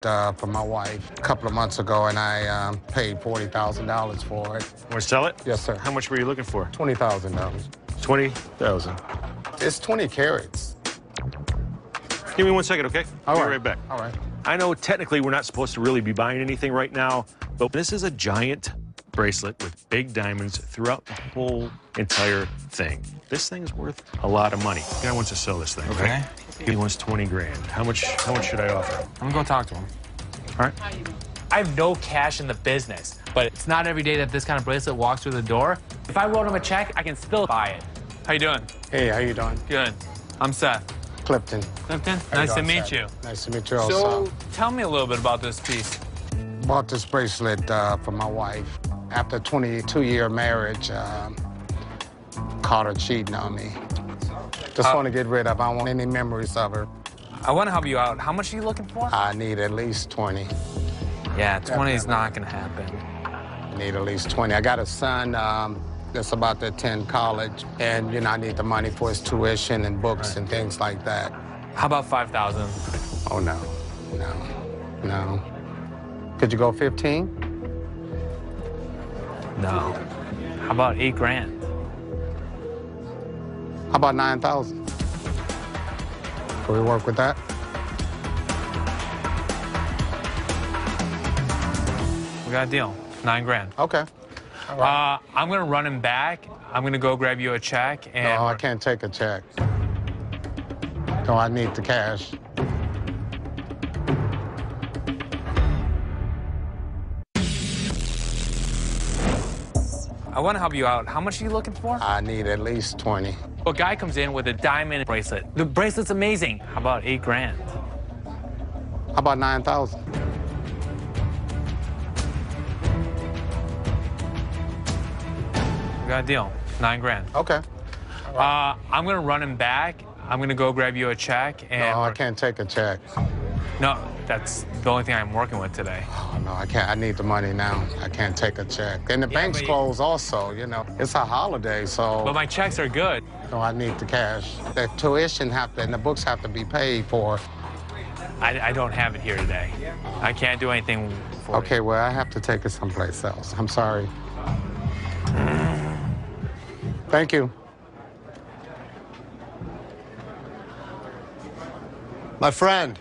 For my wife a couple of months ago, and I paid $40,000 for it. You want to sell it? Yes, sir. How much were you looking for? $20,000. 20,000. It's 20 carats. Give me 1 second, okay? All right. Be right back. All right. I know technically we're not supposed to really be buying anything right now, but this is a giant bracelet with big diamonds throughout the whole entire thing. This thing is worth a lot of money. The guy wants to sell this thing. Okay. He wants 20 grand. How much should I offer? I'm gonna go talk to him. All right. I have no cash in the business, but it's not every day that this kind of bracelet walks through the door. If I wrote him a check, I can still buy it. How you doing? Hey, how you doing? Good. I'm Seth. Clifton. Clifton, nice to meet you. Nice to meet you also. So, tell me a little bit about this piece. Bought this bracelet for my wife. After a 22-year marriage, caught her cheating on me. Just want to get rid of her. I don't want any memories of her. I want to help you out. How much are you looking for? I need at least 20. Yeah, 20 is not going to happen. I need at least 20. I got a son that's about to attend college, and, you know, I need the money for his tuition and books and things like that. How about 5,000? Oh, no. No. No. Could you go 15? No. How about 8 grand? How about 9,000? Can we work with that? We got a deal. 9 grand. Okay. All right. I'm gonna run him back. I'm gonna go grab you a check and. No, I can't take a check. No, I need the cash. I want to help you out. How much are you looking for? I need at least 20. A guy comes in with a diamond bracelet. The bracelet's amazing. How about 8 grand? How about 9,000? We got a deal. 9 grand. Okay. All right. I'm gonna run him back. I'm gonna go grab you a check and. No, I can't take a check. No, that's the only thing I'm working with today. Oh, no, I can't. I need the money now. I can't take a check. And the bank's closed also, you know. It's a holiday, so. But my checks are good. No, I need the cash. The tuition and the books have to be paid for. I don't have it here today. I can't do anything for you. Okay, well, I have to take it someplace else. I'm sorry. Thank you. My friend.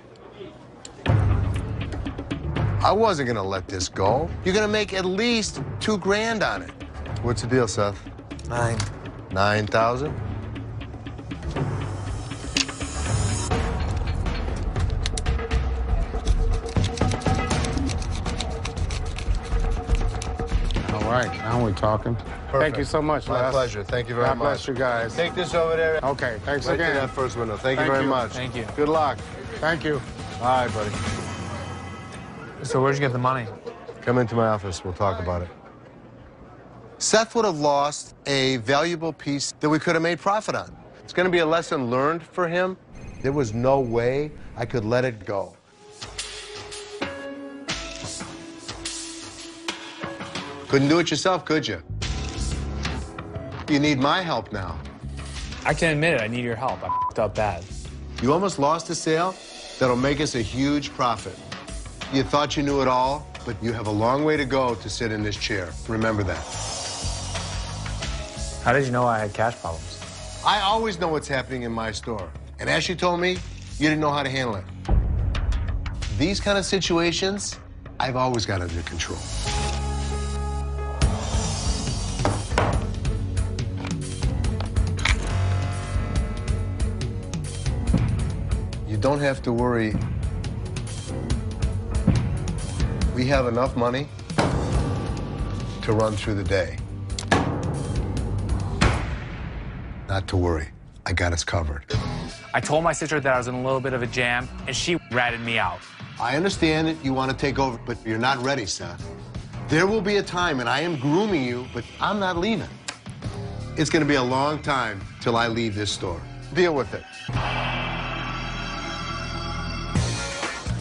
I wasn't gonna let this go. You're gonna make at least 2 grand on it. What's the deal, Seth? 9. 9,000? All right, now we're talking. Perfect. Thank you so much, Les. My pleasure. Thank you very much. God bless you guys. Take this over there. Okay, thanks again. Right to that first window. Thank you very much. Thank you. Good luck. Thank you. All right, buddy. So where'd you get the money? Come into my office. We'll talk about it. Seth would have lost a valuable piece that we could have made profit on. It's going to be a lesson learned for him. There was no way I could let it go. Couldn't do it yourself, could you? You need my help now. I can admit it. I need your help. I f***ed up bad. You almost lost a sale that'll make us a huge profit. You thought you knew it all, but you have a long way to go to sit in this chair. Remember that. How did you know I had cash problems? I always know what's happening in my store. And as you told me, you didn't know how to handle it. These kind of situations, I've always got under control. You don't have to worry. We have enough money to run through the day. Not to worry, I got us covered. I told my sister that I was in a little bit of a jam, and she ratted me out. I understand that you want to take over, but you're not ready, Seth. There will be a time, and I am grooming you, but I'm not leaving. It's going to be a long time till I leave this store. Deal with it.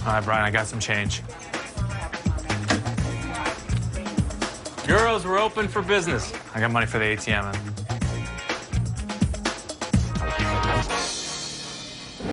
All right, Brian, I got some change. Bureaus were open for business. I got money for the ATM.